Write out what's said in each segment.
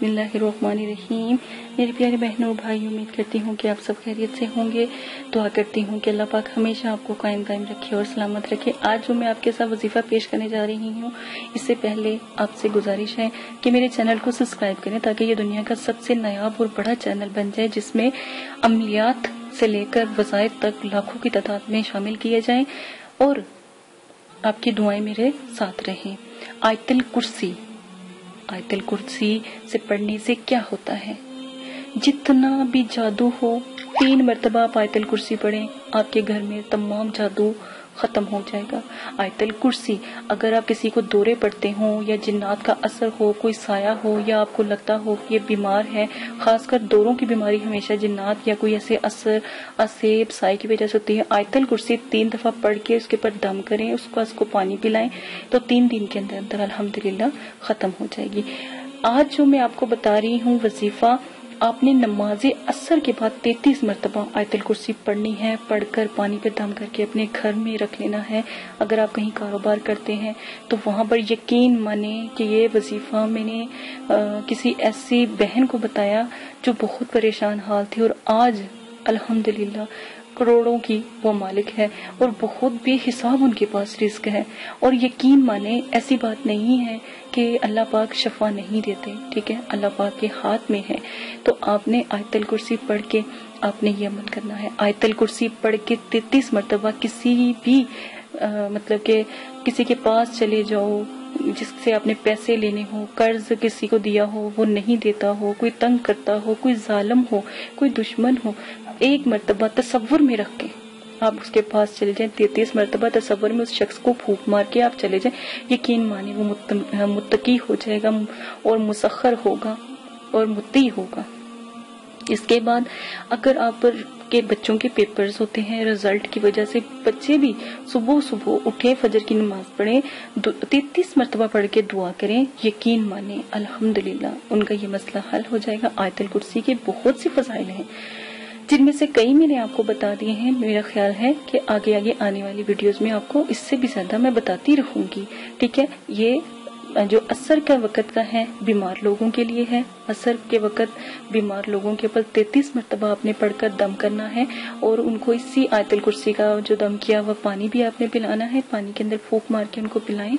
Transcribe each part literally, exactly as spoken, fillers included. बिस्मिल्लाहिर्रहमानिर्रहीम। मेरे प्यारे बहनों और भाई, उम्मीद करती हूँ कि आप सब खैरियत से होंगे। दुआ करती हूँ कि अल्लाह पाक हमेशा आपको कायम कायम रखे और सलामत रखे। आज जो मैं आपके साथ वजीफा पेश करने जा रही हूँ, इससे पहले आपसे गुजारिश है कि मेरे चैनल को सब्सक्राइब करें ताकि ये दुनिया का सबसे नायाब और बड़ा चैनल बन जाए, जिसमें अमलियात से लेकर वज़ाइफ तक लाखों की तादाद में शामिल किए जाए और आपकी दुआएं मेरे साथ रहें। आयतुल कुर्सी, आयतुल कुर्सी से पढ़ने से क्या होता है? जितना भी जादू हो, तीन मरतबा आप आयतुल कुर्सी पढ़ें, आपके घर में तमाम जादू खत्म हो जाएगा। आयतुल कुर्सी अगर आप किसी को दौरे पड़ते हो या जिन्नात का असर हो, कोई साया हो या आपको लगता हो कि ये बीमार है, खासकर दौरों की बीमारी हमेशा जिन्नात या कोई ऐसे असर असेब साय की वजह से होती है। आयतुल कुर्सी तीन दफा पढ़ के उसके ऊपर दम करें, उसका उसको पानी पिलाएं तो तीन दिन के अंदर अंदर अल्हम्दुलिल्लाह खत्म हो जाएगी। आज जो मैं आपको बता रही हूँ वजीफा, आपने नमाज असर के बाद तैंतीस मरतबा आयतुल कुर्सी पढ़नी है। पढ़कर पानी पे दम करके अपने घर में रख लेना है। अगर आप कहीं कारोबार करते हैं तो वहां पर यकीन माने कि ये वजीफा मैंने आ, किसी ऐसी बहन को बताया जो बहुत परेशान हाल थी और आज अल्हम्दुलिल्लाह करोड़ों की वो मालिक है और बहुत बेहिसाब उनके पास रिस्क है। और यकीन माने ऐसी बात नहीं है कि अल्लाह पाक शफा नहीं देते, ठीक है, अल्लाह पाक के हाथ में है। तो आपने आयतुल कुर्सी पढ़ के आपने ये अमल करना है। आयतुल कुर्सी पढ़ के तैंतीस मरतबा किसी भी आ, मतलब के किसी के पास चले जाओ जिससे आपने पैसे लेने हो, कर्ज किसी को दिया हो वो नहीं देता हो, कोई तंग करता हो, कोई जालिम हो, कोई दुश्मन हो, एक मरतबा तसव्वुर में रख के आप उसके पास चले जाएं। तैंतीस मरतबा तसव्वुर में उस शख्स को फूंक मार के आप चले जाएं, यकीन माने वो मुत्तकी हो जाएगा और मुसख्खर होगा और मुत्ती होगा। इसके बाद अगर आप पर के बच्चों के पेपर्स होते हैं, रिजल्ट की वजह से बच्चे भी सुबह सुबह उठे, फजर की नमाज पढ़े, तैंतीस मरतबा पढ़ के दुआ करें, यकीन माने अल्हम्दुलिल्लाह उनका ये मसला हल हो जाएगा। आयतुल कुर्सी के बहुत सी फजाइल हैं जिनमें से कई मैंने आपको बता दिए हैं। मेरा ख्याल है कि आगे आगे आने वाली वीडियोस में आपको इससे भी ज्यादा मैं बताती रहूंगी, ठीक है। ये जो असर का वक्त का है बीमार लोगों के लिए है। असर के वक्त बीमार लोगों के ऊपर तैंतीस मरतबा आपने पढ़कर दम करना है और उनको इसी आयतुल कुर्सी का जो दम किया हुआ पानी भी आपने पिलाना है। पानी के अंदर फूंक मार के उनको पिलाएं,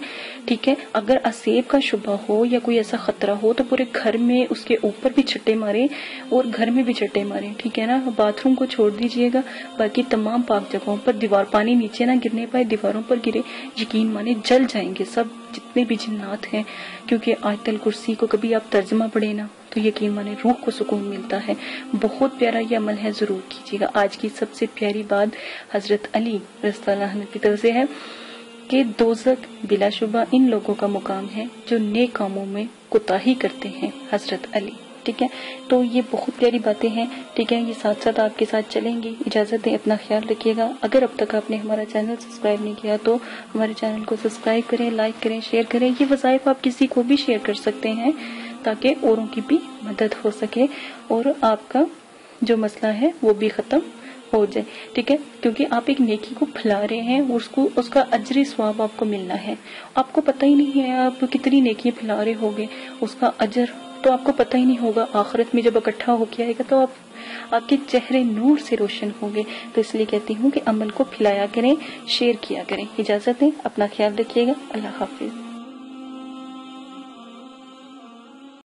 ठीक है। अगर असेब का शुबा हो या कोई ऐसा खतरा हो तो पूरे घर में उसके ऊपर भी छट्टे मारें और घर में भी छट्टे मारें, ठीक है ना। बाथरूम को छोड़ दीजिएगा, बाकी तमाम पाक जगहों पर दीवार पानी नीचे ना गिरने पाए, दीवारों पर गिरे, यकीन माने जल जाएंगे सब जितने भी जिन्नात हैं। क्योंकि आयतुल कुर्सी को कभी आप तर्जमा पढ़े ना तो यकीन माने रूह को सुकून मिलता है। बहुत प्यारा ये अमल है, जरूर कीजिएगा। आज की सबसे प्यारी बात हजरत अली रज़ियल्लाहु अन्हु की तरफ से है कि दोज़ख बिलाशुबा इन लोगों का मुकाम है जो नेक कामों में कोताही करते हैं, हजरत अली, ठीक है। तो ये बहुत प्यारी बातें हैं, ठीक है, ये साथ साथ आपके साथ चलेंगी। इजाजत दें, अपना ख्याल रखिएगा। अगर अब तक आपने हमारा चैनल सब्सक्राइब नहीं किया तो हमारे चैनल को सब्सक्राइब करें, लाइक करें, शेयर करें। ये वज़ाइफ आप किसी को भी शेयर कर सकते हैं ताकि औरों की भी मदद हो सके और आपका जो मसला है वो भी खत्म हो जाए, ठीक है। क्योंकि आप एक नेकी को फैला रहे हैं और उसको उसका अजरी स्वाब आपको मिलना है। आपको पता ही नहीं है आप कितनी नेकी फैला रहे होगे, उसका अजर तो आपको पता ही नहीं होगा। आखिरत में जब इकट्ठा होके आएगा तो आप आपके चेहरे नूर से रोशन होंगे। तो इसलिए कहती हूँ कि अमल को फैलाया करें, शेयर किया करें। इजाजत दें, अपना ख्याल रखिएगा। अल्लाह हाफिज।